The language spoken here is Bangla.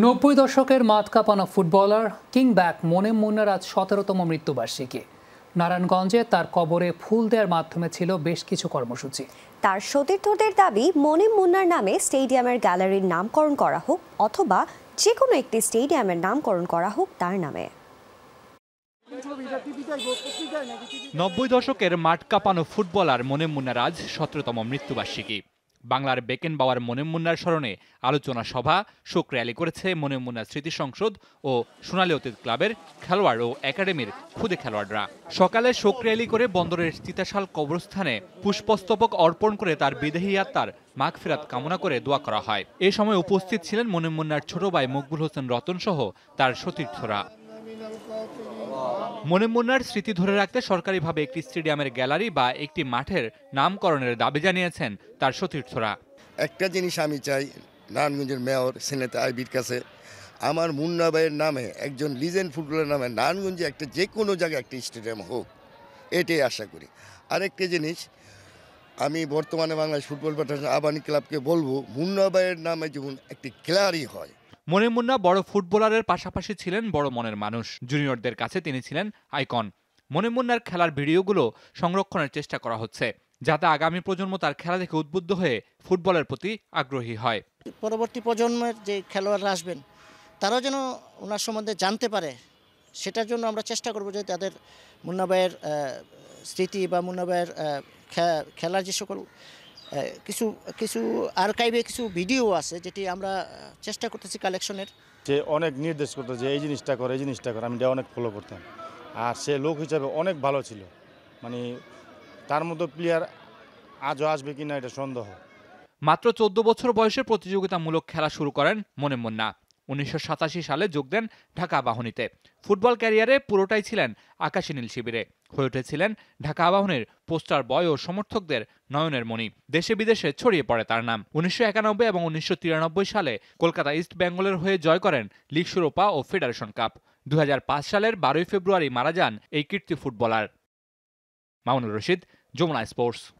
90 দশকের মাথ কাঁপানো ফুটবলার কিংব্যাক মোনেম মুন্নার আজ 17তম মৃত্যুবার্ষিকী। নারায়ণগঞ্জে তার কবরে ফুল দেওয়ার মাধ্যমে ছিল বেশ কিছু কর্মসূচি। তার সতীর্থদের দাবি, মোনেম মুন্নার নামে স্টেডিয়ামের গ্যালারির নামকরণ করা হোক অথবা যে কোনো একটি স্টেডিয়ামের নামকরণ করা হোক তার নামে। 90 দশকের মাঠ কাঁপানো ফুটবলার মোনেম মুন্নার আজ 17তম মৃত্যুবার্ষিকী। বাংলার বেকেনবাওয়ার মোনেম মুন্নার স্মরণে আলোচনা সভা, শোক র্যালি করেছে মোনেম মুন্নার স্মৃতি সংসদ ও সোনালী অতীত ক্লাবের খেলোয়াড় ও একাডেমির খুদে খেলোয়াড়রা। সকালে শোক র্যালি করে বন্দরের চিতাশাল কবরস্থানে পুষ্পস্তবক অর্পণ করে তার বিদেহী আত্মার মাগফিরাত কামনা করে দোয়া করা হয়। এ সময় উপস্থিত ছিলেন মোনেম মুন্নার ছোট ভাই মকবুল হোসেন রতন সহ তার সতীর্থরা। মোনেম মুন্নার স্মৃতি ধরে রাখতে সরকারিভাবে একটি স্টেডিয়ামের গ্যালারি বা একটি মাঠের নামকরণের দাবি জানিয়েছেন তার সতীর্থরা। একটা জিনিস আমি চাই, নারায়ণগঞ্জের মেয়র সিনেতা আইবির কাছে আমার মুন্না ভাইয়ের নামে, একজন লিজেন্ড ফুটবলার নামে নারায়ণগঞ্জে একটা যে কোনো জায়গায় একটি স্টেডিয়াম হোক, এটাই আশা করি। আরেকটা জিনিস আমি বর্তমানে বাংলাদেশ ফুটবল ফেডারেশন আবাহনী ক্লাবকে বলবো, মুন্না ভাইয়ের নামে যেমন একটি গ্যালারি হয়। মোনেম মুন্না বড় ফুটবলারের পাশাপাশি ছিলেন বড় মনের মানুষ। জুনিয়রদের কাছে তিনি ছিলেন আইকন। মোনেম মুন্নার খেলার ভিডিওগুলো সংরক্ষণের চেষ্টা করা হচ্ছে, যাতে আগামী প্রজন্ম তার খেলা দেখে উদ্বুদ্ধ হয়ে ফুটবলের প্রতি আগ্রহী হয়। পরবর্তী প্রজন্মের যে খেলোয়াড়রা আসবেন তারাও যেন ওনার সম্বন্ধে জানতে পারে, সেটার জন্য আমরা চেষ্টা করব যে তাদের মুন্না ভাইয়ের স্মৃতি বা মুন্না ভাইয়ের খেলার যে সকল কিছু কিছু আর্কাইভে কিছু ভিডিও আছে, যেটি আমরা চেষ্টা করতেছি কালেকশনের। সে অনেক নির্দেশ করতো যে এই জিনিসটা করে, এই জিনিসটা করে, আমি অনেক ফলো করতাম। আর সে লোক হিসাবে অনেক ভালো ছিল, মানে তার মতো প্লেয়ার আজও আসবে কিনা এটা সন্দেহ। মাত্র 14 বছর বয়সে প্রতিযোগিতামূলক খেলা শুরু করেন মোনেম মুন্না। 1987 সালে যোগ দেন ঢাকা আবাহনীতে। ফুটবল ক্যারিয়ারে পুরোটাই ছিলেন আকাশী নীল শিবিরে। হয়ে উঠেছিলেন ঢাকা আবাহনীর পোস্টার বয় ও সমর্থকদের নয়নের মণি। দেশে বিদেশে ছড়িয়ে পড়ে তার নাম। 1991 এবং 1993 সালে কলকাতা ইস্ট বেঙ্গলের হয়ে জয় করেন লীগ শিরোপা ও ফেডারেশন কাপ। 2005 সালের 12 ফেব্রুয়ারি মারা যান এই কীর্তি ফুটবলার। মামুনুর রশিদ, যমুনা স্পোর্টস।